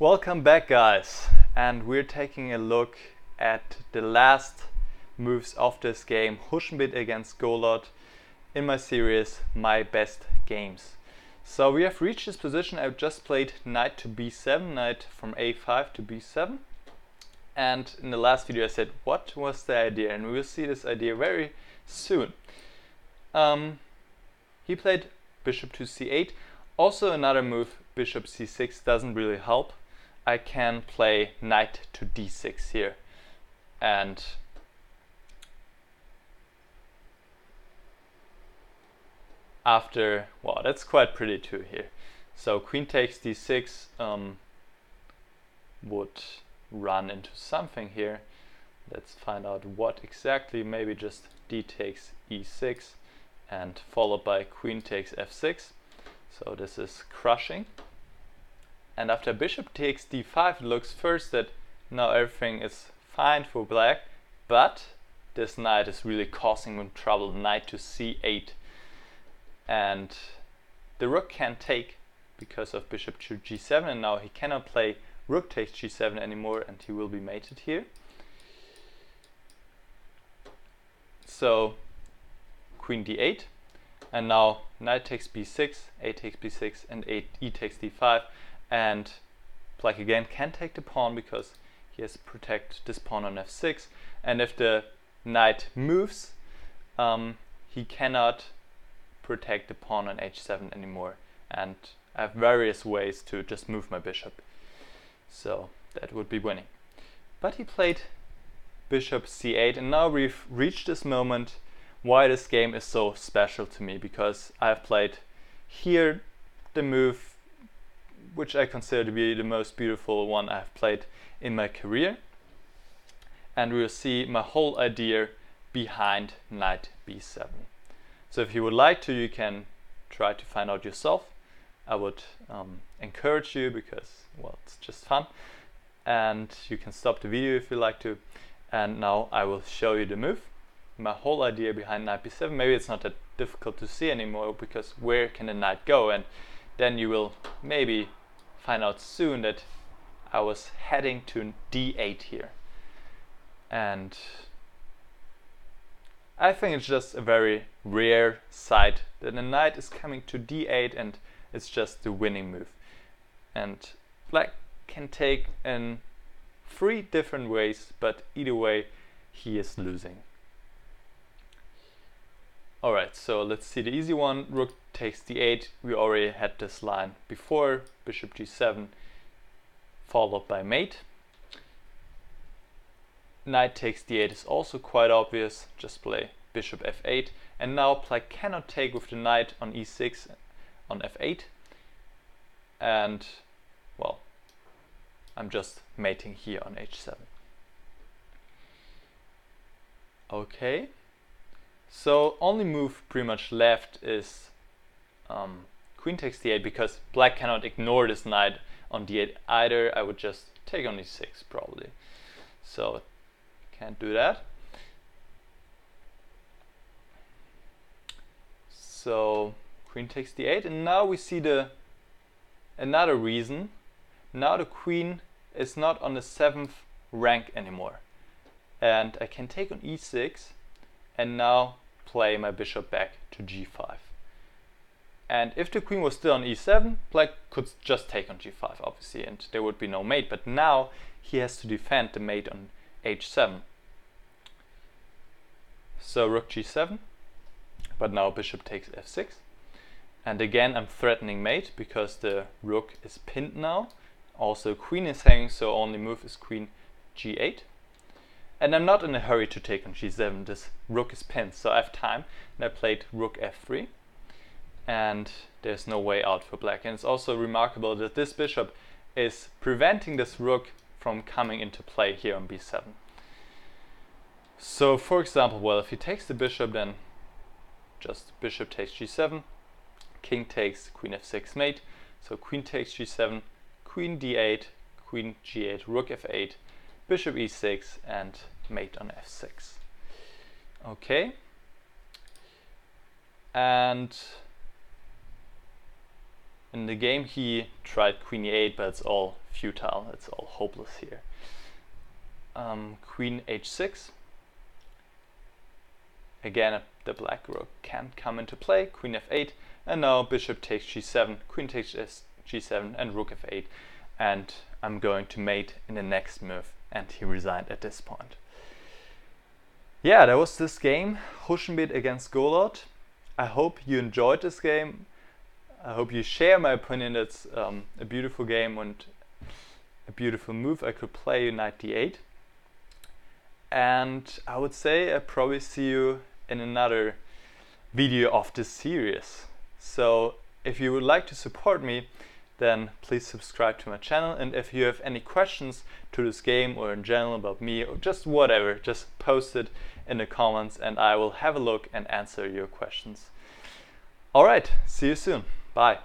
Welcome back, guys, and we're taking a look at the last moves of this game, Huschenbeth against Golod, in my series My Best Games. So we have reached this position. I've just played knight to b7, knight from a5 to b7, and in the last video I said what was the idea, and we will see this idea very soon. He played bishop to c8. Also another move, bishop c6, doesn't really help. I can play knight to d6 here, and after, well, that's quite pretty too here. So queen takes d6 would run into something here. Let's find out what exactly. Maybe just d takes e6 and followed by queen takes f6. So this is crushing. And after bishop takes d5, it looks first that now everything is fine for black, but this knight is really causing him trouble. Knight to c8, and the rook can take because of bishop to g7, and now he cannot play rook takes g7 anymore, and he will be mated here. So queen d8, and now knight takes b6, a takes b6, and e takes d5, and black again can take the pawn because he has to protect this pawn on f6, and if the knight moves, he cannot protect the pawn on h7 anymore, and I have various ways to just move my bishop. So that would be winning. But he played bishop c8, and now we've reached this moment why this game is so special to me, because I've played here the move which I consider to be the most beautiful one I've played in my career, and we'll see my whole idea behind knight b7. So if you would like to, you can try to find out yourself. I would encourage you, because, well, it's just fun, and you can stop the video if you like to. And now I will show you the move, my whole idea behind knight b7. Maybe it's not that difficult to see anymore, because where can the knight go? And then you will maybe find out soon that I was heading to d8 here, and I think it's just a very rare sight that the knight is coming to d8, and it's just the winning move. And black can take in 3 different ways, but either way he is losing. Alright, so let's see the easy one. Rook takes d8. We already had this line before. Bishop g7, followed by mate. Knight takes d8 is also quite obvious. Just play bishop f8. And now black cannot take with the knight on e6, on f8. And, well, I'm just mating here on h7. Okay. So only move pretty much left is queen takes d8, because black cannot ignore this knight on d8 either. I would just take on e6 probably. So can't do that. So queen takes d8, and now we see another reason. Now the queen is not on the 7th rank anymore, and I can take on e6. And now play my bishop back to g5. And if the queen was still on e7, black could just take on g5, obviously, and there would be no mate. But now he has to defend the mate on h7. So rook g7, but now bishop takes f6. And again I'm threatening mate, because the rook is pinned now. Also queen is hanging, so only move is queen g8. And I'm not in a hurry to take on g7, this rook is pinned, so I have time, and I played rook f3, and there's no way out for black. And it's also remarkable that this bishop is preventing this rook from coming into play here on b7. So for example, well, if he takes the bishop, then just bishop takes g7, king takes queen f6 mate, so queen takes g7, queen d8, queen g8, rook f8, bishop e6, and mate on f6. Okay, and in the game he tried queen e8, but it's all futile, it's all hopeless here. Queen h6. Again, the black rook can come into play. Queen f8, and now bishop takes g7, queen takes g7, and rook f8. And I'm going to mate in the next move, and he resigned at this point. Yeah, that was this game, Huschenbeth against Golod. I hope you enjoyed this game. I hope you share my opinion. It's a beautiful game and a beautiful move. I could play knight d8. And I would say I'll probably see you in another video of this series. So if you would like to support me, then please subscribe to my channel, and if you have any questions to this game or in general about me or just whatever, just post it in the comments and I will have a look and answer your questions. Alright, see you soon. Bye.